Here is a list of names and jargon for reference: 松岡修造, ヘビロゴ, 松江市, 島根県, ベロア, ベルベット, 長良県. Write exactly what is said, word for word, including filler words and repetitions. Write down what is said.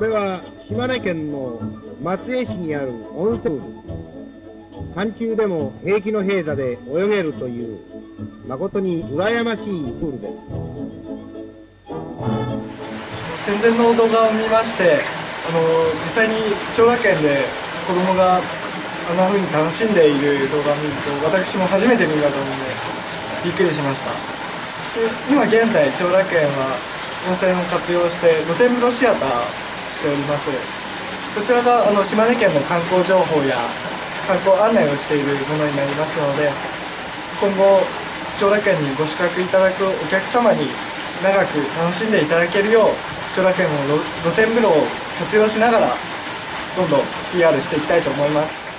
これは島根県の松江市にある温泉部、寒中でも平気の平座で泳げるという誠に羨ましいプールです。戦前の動画を見まして、あの実際に長良県で子どもがあんなふうに楽しんでいる動画を見ると、私も初めて見たと思うのでびっくりしました。で、今現在長良県は温泉を活用して露天風呂シアターしております。こちらがあの島根県の観光情報や観光案内をしているものになりますので、今後長良県にご宿泊いただくお客様に長く楽しんでいただけるよう、長良県の露天風呂を活用しながらどんどん ピーアール していきたいと思います。